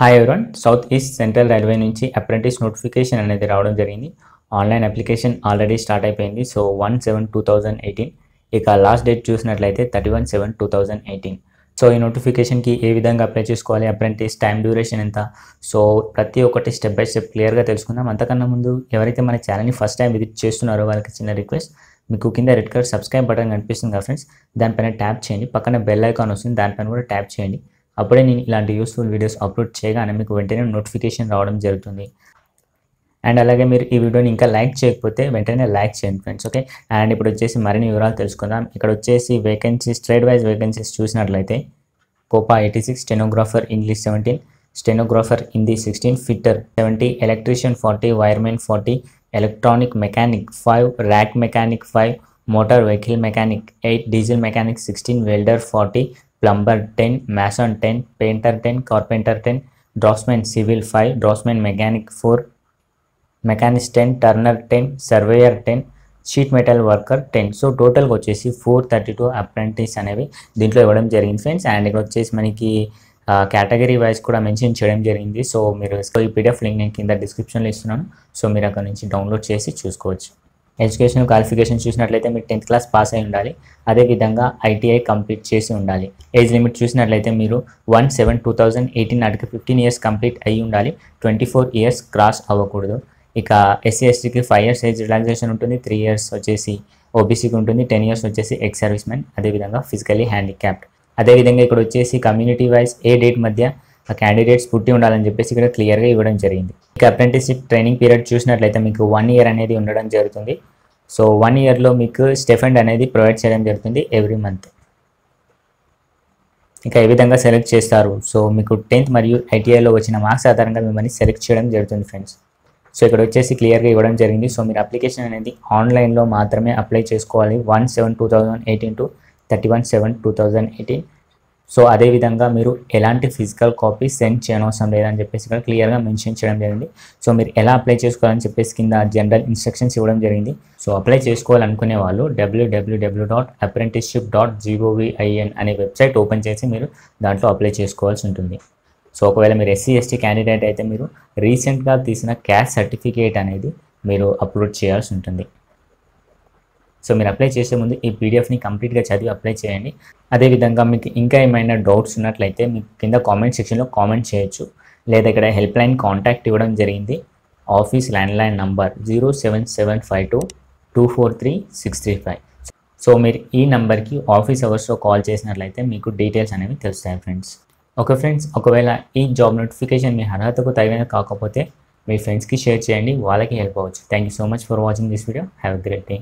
Hi everyone south east central railway నుంచి apprentice notification అనేది రావడం జరిగింది. ఆన్లైన్ అప్లికేషన్ ఆల్రెడీ స్టార్ట్ అయిపోయింది. సో 1/7/2018, ఇక లాస్ట్ డేట్ చూసినట్లయితే 31/7/2018. సో ఈ నోటిఫికేషన్కి ఏ విధంగా అప్లై చేసుకోవాలి, అప్రెంటిస్ టైం డ్యూరేషన్ ఎంత, సో ప్రతి ఒక్కటి స్టెప్ బై స్టెప్ క్లియర్గా తెలుసుకుందాం. అంతకన్నా ముందు ఎవరైతే మన ఛానల్ని ఫస్ట్ టైం విజిట్ చేస్తున్నారో వాళ్ళకి చిన్న రిక్వెస్ట్, మీకు కింద రెడ్ కలర్ సబ్స్క్రైబ్ బటన్ కనిపిస్తుంది కదా ఫ్రెండ్స్, దానిపైన ట్యాప్ చేయండి. పక్కన బెల్ ఐకాన్ వస్తుంది, దానిపైన కూడా ట్యాప్ చేయండి. అప్పుడే నేను ఇలాంటి యూస్ఫుల్ వీడియోస్ అప్లోడ్ చేయగానే మీకు వెంటనే నోటిఫికేషన్ రావడం జరుగుతుంది. అండ్ అలాగే మీరు ఈ వీడియోని ఇంకా లైక్ చేయకపోతే వెంటనే లైక్ చేయండి ఫ్రెండ్స్, ఓకే. అండ్ ఇప్పుడు వచ్చేసి మరిన్ని వివరాలు తెలుసుకుందాం. ఇక్కడ వచ్చేసి వేకెన్సీస్, ట్రేడ్ వైజ్ వేకెన్సీస్ చూసినట్లయితే COPA 86, stenographer English 17, stenographer Hindi 16, fitter 70, electrician 40, wiremen 40, electronic mechanic 5, rack mechanic 5, motor vehicle mechanic 8, diesel mechanic 16, welder 40, plumber 10, mason 10, painter 10, carpenter 10, draughtsman civil 5, draughtsman mechanic 4, mechanic 10, turner 10, surveyor 10, sheet metal worker 10. So total को 432 apprentice अनेवी दींట్లో ఇవ్వడం జరిగింది friends. And ఇక్కడ వచ్చేసి మనకి category vice కూడా mention చేయడం జరిగింది. So మీరు ఈ PDF లింక్ నేను కింద డిస్క్రిప్షన్లో ఇస్తున్నాను, సో మీరు అక్కడ నుంచి డౌన్లోడ్ చేసి చూసుకోవచ్చు. ఎడ్యుకేషనల్ క్వాలిఫికేషన్ చూసినట్లయితే మీరు 10th క్లాస్ పాస్ అయి ఉండాలి, అదేవిధంగా ITI కంప్లీట్ చేసి ఉండాలి. ఏజ్ లిమిట్ చూసినట్లయితే మీరు 1/7/2018 నాటికి 15 years కంప్లీట్ అయి ఉండాలి, 24 years క్రాస్ అవ్వకూడదు. ఇక SC/STకి 5 years ఏజ్ రిలాక్సేషన్ ఉంటుంది, 3 years వచ్చేసి OBCకి ఉంటుంది, 10 years వచ్చేసి ఎక్స్ సర్వీస్ మెన్, అదేవిధంగా ఫిజికలీ హ్యాండిక్యాప్డ్. అదేవిధంగా ఇక్కడ వచ్చేసి కమ్యూనిటీ వైజ్ ఏ డేట్ మధ్య ఆ క్యాండిడేట్స్ పుట్టి ఉండాలని చెప్పేసి ఇక్కడ క్లియర్గా ఇవ్వడం జరిగింది. ఇక అప్రెంటిస్షిప్ ట్రైనింగ్ పీరియడ్ చూసినట్లయితే మీకు 1 year అనేది ఉండడం జరుగుతుంది. సో 1 yearలో మీకు స్టైఫెండ్ అనేది ప్రొవైడ్ చేయడం జరుగుతుంది ఎవ్రీ మంత్. ఇక ఏ విధంగా సెలెక్ట్ చేస్తారు, సో మీకు 10th మరియు ITIలో వచ్చిన మార్క్స్ ఆధారంగా మిమ్మల్ని సెలెక్ట్ చేయడం జరుగుతుంది ఫ్రెండ్స్. సో ఇక్కడ వచ్చేసి క్లియర్గా ఇవ్వడం జరిగింది. సో మీరు అప్లికేషన్ అనేది ఆన్లైన్లో మాత్రమే అప్లై చేసుకోవాలి, 1/7/2018 టు 31/7/2018. సో అదేవిధంగా మీరు ఎలాంటి ఫిజికల్ కాపీ సెండ్ చేయనవసరం లేదని చెప్పేసి ఇక్కడ క్లియర్గా మెన్షన్ చేయడం జరిగింది. సో మీరు ఎలా అప్లై చేసుకోవాలని చెప్పేసి కింద జనరల్ ఇన్స్ట్రక్షన్స్ ఇవ్వడం జరిగింది. సో అప్లై చేసుకోవాలనుకునే వాళ్ళు www.apprenticeship.gov.in అనే వెబ్సైట్ ఓపెన్ చేసి మీరు దాంట్లో అప్లై చేసుకోవాల్సి ఉంటుంది. సో ఒకవేళ మీరు SC/ST క్యాండిడేట్ అయితే మీరు రీసెంట్గా తీసిన క్యాస్ట్ సర్టిఫికేట్ అనేది మీరు అప్లోడ్ చేయాల్సి ఉంటుంది. సో మీరు అప్లై చేసే ముందు ఈ PDFని కంప్లీట్గా చదివి అప్లై చేయండి. అదేవిధంగా మీకు ఇంకా ఏమైనా డౌట్స్ ఉన్నట్లయితే మీకు కింద కామెంట్ సెక్షన్లో కామెంట్ చేయొచ్చు, లేదా ఇక్కడ హెల్ప్ లైన్ కాంటాక్ట్ ఇవ్వడం జరిగింది. Office landline number 07752243635. సో మీరు ఈ నంబర్కి ఆఫీస్ అవర్స్లో కాల్ చేసినట్లయితే మీకు డీటెయిల్స్ అనేవి తెలుస్తాయి ఫ్రెండ్స్, ఓకే ఫ్రెండ్స్. ఒకవేళ ఈ జాబ్ నోటిఫికేషన్ మీ అర్హతకు తగిన కాకపోతే మీ ఫ్రెండ్స్కి షేర్ చేయండి, వాళ్ళకి హెల్ప్ అవ్వచ్చు. Thank you so much for watching this video. Have a great day.